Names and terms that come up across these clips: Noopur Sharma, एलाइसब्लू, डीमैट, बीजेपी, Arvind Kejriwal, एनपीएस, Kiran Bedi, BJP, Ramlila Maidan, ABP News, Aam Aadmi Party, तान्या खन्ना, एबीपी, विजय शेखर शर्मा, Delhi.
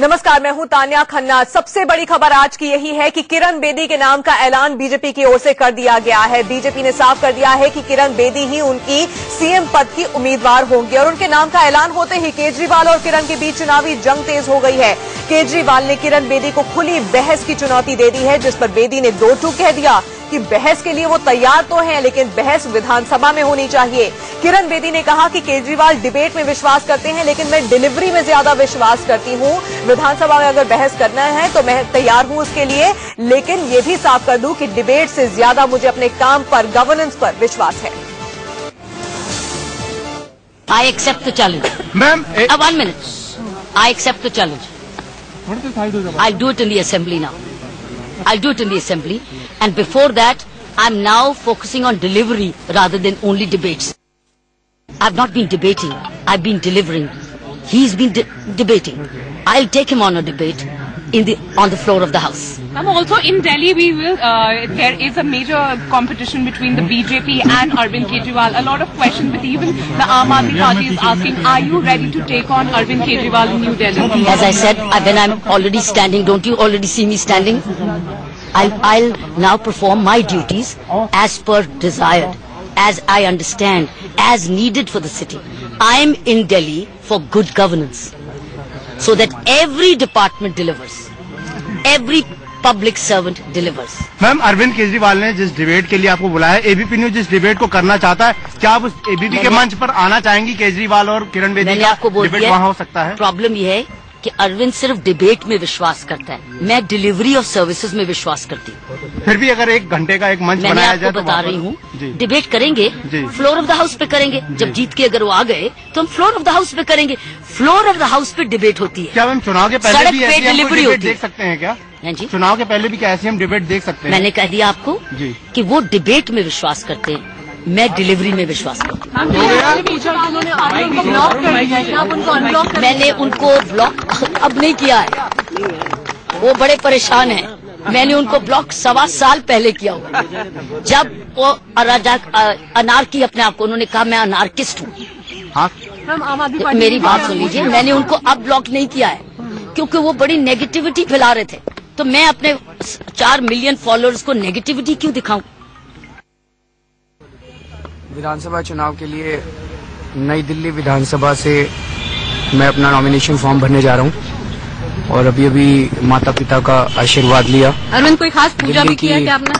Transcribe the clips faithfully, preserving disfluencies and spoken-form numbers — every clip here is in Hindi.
नमस्कार, मैं हूं तान्या खन्ना। सबसे बड़ी खबर आज की यही है कि किरण बेदी के नाम का ऐलान बीजेपी की ओर से कर दिया गया है। बीजेपी ने साफ कर दिया है कि किरण बेदी ही उनकी सीएम पद की उम्मीदवार होंगी और उनके नाम का ऐलान होते ही केजरीवाल और किरण के बीच चुनावी जंग तेज हो गई है। केजरीवाल ने किरण बेदी को खुली बहस की चुनौती दे दी है, जिस पर बेदी ने दो टूक कह दिया कि बहस के लिए वो तैयार तो हैं, लेकिन बहस विधानसभा में होनी चाहिए। किरण बेदी ने कहा कि केजरीवाल डिबेट में विश्वास करते हैं, लेकिन मैं डिलीवरी में ज्यादा विश्वास करती हूं। विधानसभा में अगर बहस करना है तो मैं तैयार हूं उसके लिए, लेकिन ये भी साफ कर दूं कि डिबेट से ज्यादा मुझे अपने काम पर, गवर्नेंस पर विश्वास है। I accept the challenge. Ma'am, one minute. I accept the challenge. I do it in the assembly now. I'll do it in the assembly, and before that, I'm now focusing on delivery rather than only debates. I've not been debating; I've been delivering. He's been de debating. I'll take him on a debate in the on the floor of the house. I'm also in Delhi. We will. Uh, there is a major competition between the B J P and Arvind Kejriwal. A lot of questions, but even the Aam Aadmi Party is asking, "Are you ready to take on Arvind Kejriwal in New Delhi?" As I said, when I'm already standing, don't you already see me standing? I'll, I'll now perform my duties as per desired, as I understand, as needed for the city. I'm in Delhi for good governance, so that every department delivers, every public servant delivers. Ma'am, Arvind Kejriwal ने जिस डिबेट के लिए आपको बुलाया, एबीपी न्यूज जिस डिबेट को करना चाहता है, क्या आप उस एबीपी के मंच पर आना चाहेंगी? केजरीवाल और किरण बेदी का डिबेट वहाँ हो सकता है। प्रॉब्लम यह है कि अरविंद सिर्फ डिबेट में विश्वास करता है, मैं डिलीवरी ऑफ सर्विसेज में विश्वास करती हूँ। फिर भी अगर एक घंटे का एक मंच बनाया जाए तो बता रही हूँ, डिबेट करेंगे, फ्लोर ऑफ द हाउस पे करेंगे। जब जीत के अगर वो आ गए तो हम फ्लोर ऑफ द हाउस पे करेंगे। फ्लोर ऑफ द हाउस पे डिबेट होती है। क्या हम चुनाव के पहले भी ऐसी डिलीवरी देख सकते हैं? क्या जी, चुनाव के पहले भी क्या ऐसी हम डिबेट देख सकते हैं? मैंने कह दिया आपको कि वो डिबेट में विश्वास करते हैं, मैं डिलीवरी में विश्वास करती हूँ। मैंने उनको ब्लॉक अब नहीं किया है, वो बड़े परेशान हैं। मैंने उनको ब्लॉक सवा साल पहले किया हुआ, जब वो अनार्की अपने आप को, उन्होंने कहा मैं अनार्किस्ट हूँ। मेरी बात सुन लीजिए, मैंने उनको अब ब्लॉक नहीं किया है क्योंकि वो बड़ी नेगेटिविटी फैला रहे थे। तो मैं अपने चार मिलियन फॉलोअर्स को नेगेटिविटी क्यों दिखाऊं? विधानसभा चुनाव के लिए नई दिल्ली विधानसभा से मैं अपना नॉमिनेशन फॉर्म भरने जा रहा हूँ और अभी अभी माता पिता का आशीर्वाद लिया। अरविंद, कोई खास पूजा भी किया क्या आपने?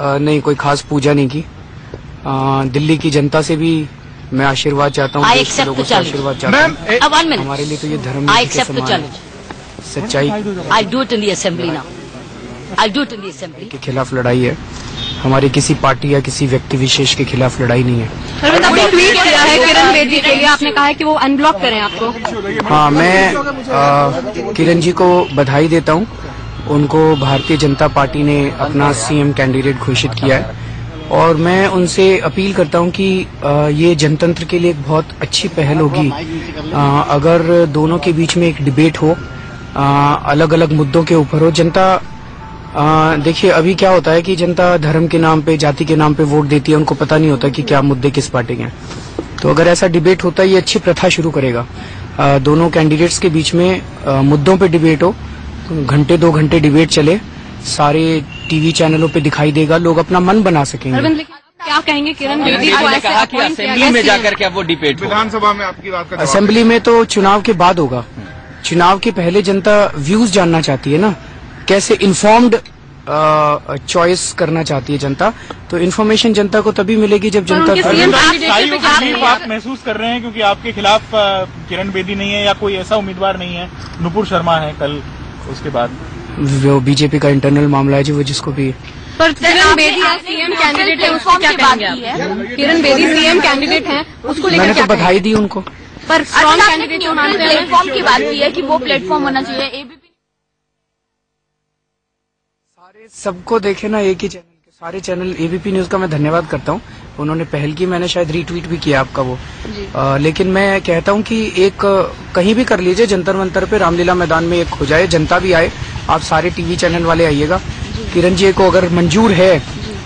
आ, नहीं, कोई खास पूजा नहीं की। आ, दिल्ली की जनता से भी मैं आशीर्वाद चाहता हूँ, आशीर्वाद चाहता हूँ। हमारे लिए तो ये धर्म सच्चाई के खिलाफ लड़ाई है, हमारी किसी पार्टी या किसी व्यक्ति विशेष के खिलाफ लड़ाई नहीं है। अरविंद, आपने ट्वीट किया है किरण बेदी के लिए, आपने कहा है कि वो अनब्लॉक करें आपको। हाँ, मैं किरण जी को बधाई देता हूँ, उनको भारतीय जनता पार्टी ने अपना सीएम कैंडिडेट घोषित किया है और मैं उनसे अपील करता हूं कि ये जनतंत्र के लिए एक बहुत अच्छी पहल होगी अगर दोनों के बीच में एक डिबेट हो, अलग अलग मुद्दों के ऊपर हो। जनता, देखिए अभी क्या होता है कि जनता धर्म के नाम पे, जाति के नाम पे वोट देती है, उनको पता नहीं होता कि क्या मुद्दे किस पार्टी के हैं। तो अगर ऐसा डिबेट होता है, ये अच्छी प्रथा शुरू करेगा। आ, दोनों कैंडिडेट्स के बीच में आ, मुद्दों पे डिबेट हो, घंटे दो घंटे डिबेट चले, सारे टीवी चैनलों पे दिखाई देगा, लोग अपना मन बना सकेंगे। क्या कहेंगे किरण बेदी को? असेंबली में जाकर के वो डिबेट, विधानसभा में आपकी बात, असेंबली में तो चुनाव के बाद होगा। चुनाव के पहले जनता व्यूज जानना चाहती है ना, कैसे इन्फॉर्म्ड चॉइस करना चाहती है जनता। तो इन्फॉर्मेशन जनता को तभी मिलेगी जब जनता आप महसूस कर रहे हैं क्योंकि आपके खिलाफ किरण बेदी नहीं है या कोई ऐसा उम्मीदवार नहीं है। नूपुर शर्मा है कल, उसके बाद वो बीजेपी का इंटरनल मामला है जी, वो जिसको भी। पर किरण बेदी सीएम कैंडिडेट है, उसको क्या कहेंगे? किरण बेदी सीएम कैंडिडेट है, उसको लेकर मैंने बधाई दी उनको। पर प्लेटफॉर्म की बात की है कि वो प्लेटफॉर्म होना चाहिए, सबको देखे ना एक ही चैनल के। सारे चैनल, एबीपी न्यूज का मैं धन्यवाद करता हूँ, उन्होंने पहल की, मैंने शायद रीट्वीट भी किया आपका वो। आ, लेकिन मैं कहता हूँ कि एक कहीं भी कर लीजिए, जंतर मंतर पे, रामलीला मैदान में एक हो जाए, जनता भी आए, आप सारे टीवी चैनल वाले आइएगा। किरण जी को अगर मंजूर है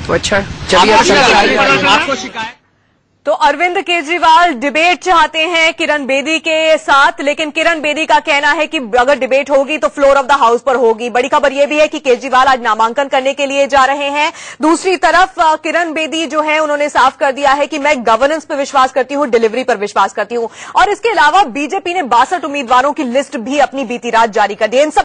तो अच्छा है। चलिए, आपको शिकायत तो अरविंद केजरीवाल डिबेट चाहते हैं किरण बेदी के साथ, लेकिन किरण बेदी का कहना है कि अगर डिबेट होगी तो फ्लोर ऑफ द हाउस पर होगी। बड़ी खबर यह भी है कि केजरीवाल आज नामांकन करने के लिए जा रहे हैं। दूसरी तरफ किरण बेदी जो है उन्होंने साफ कर दिया है कि मैं गवर्नेंस पर विश्वास करती हूं, डिलीवरी पर विश्वास करती हूं। और इसके अलावा बीजेपी ने बासठ उम्मीदवारों की लिस्ट भी अपनी बीती रात जारी कर दी।